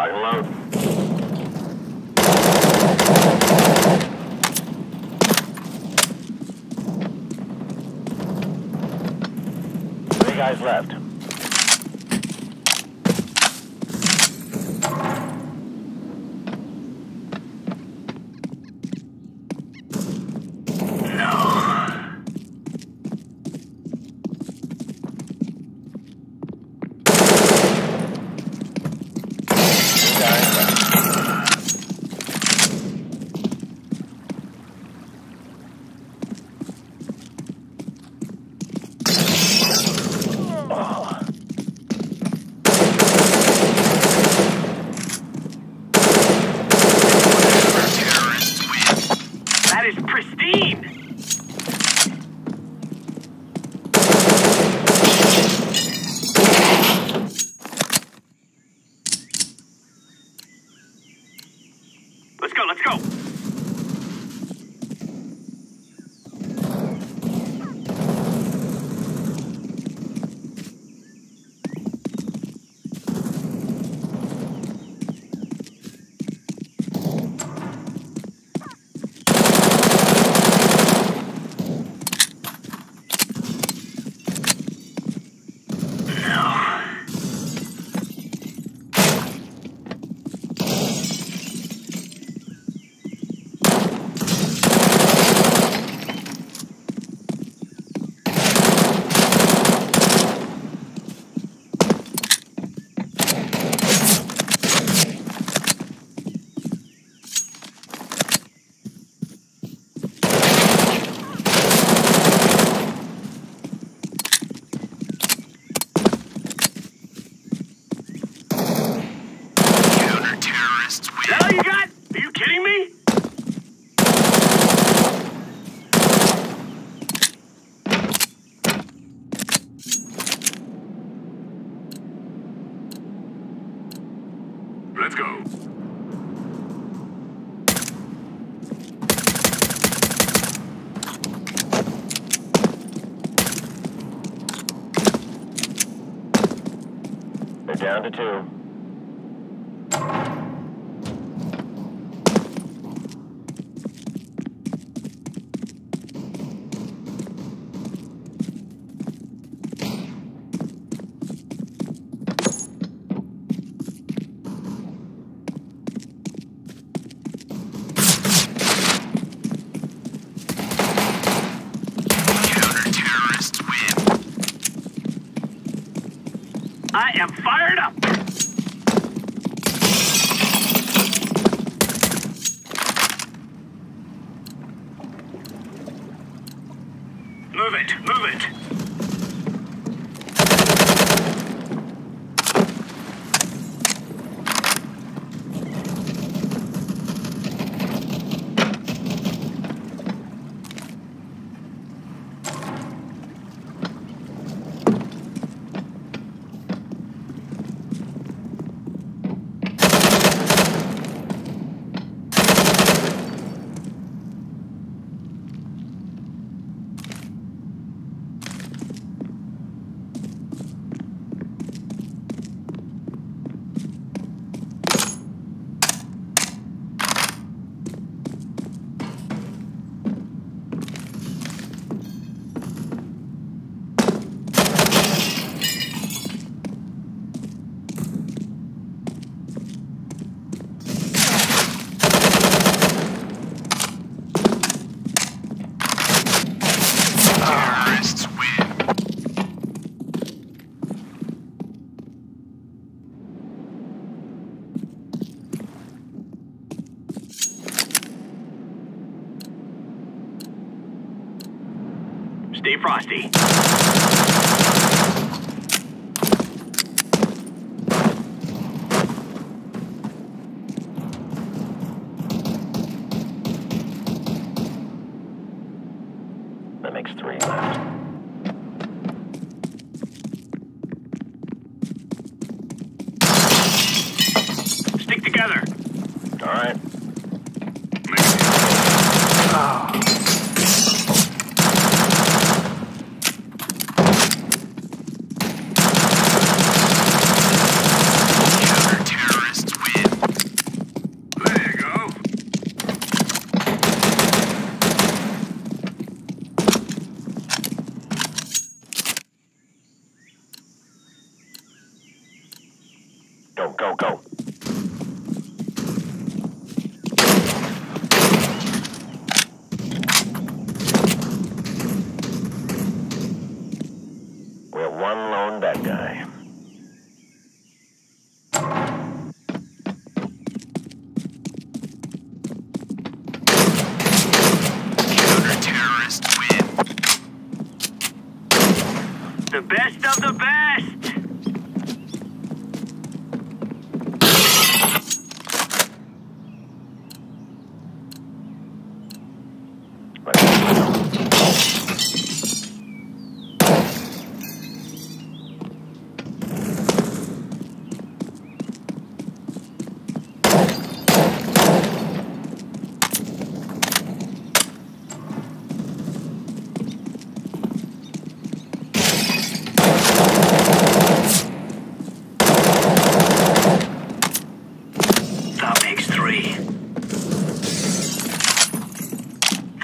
Right alone. Guys left. Let's go. They're down to two. I am fired up! Move it, move it! Stay frosty. That makes three left. Stick together. All right. Counter-terrorists win. Go, go, go. We're one lone bad guy. Counter-terrorist win. The best of the best!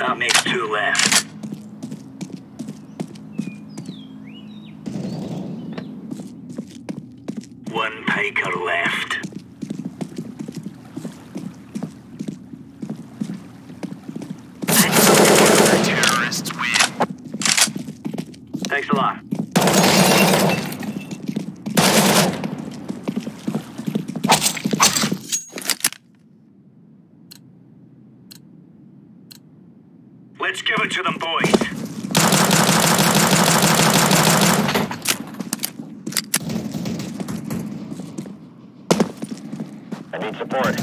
That makes two left. One taker left. The terrorists win. Thanks a lot. Let's give it to them, boys. I need support.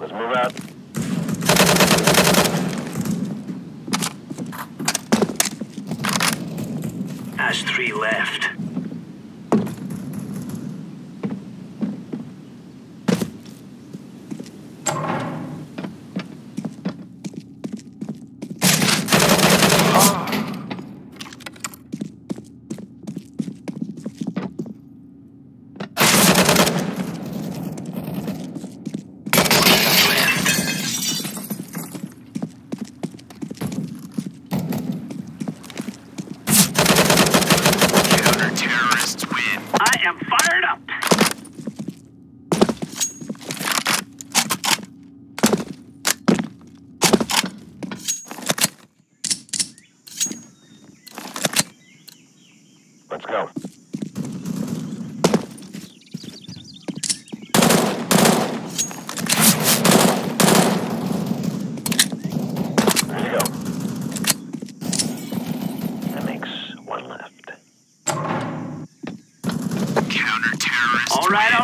Let's move out. There's three left. Let's go. That makes one left. Counter-terrorist. All right.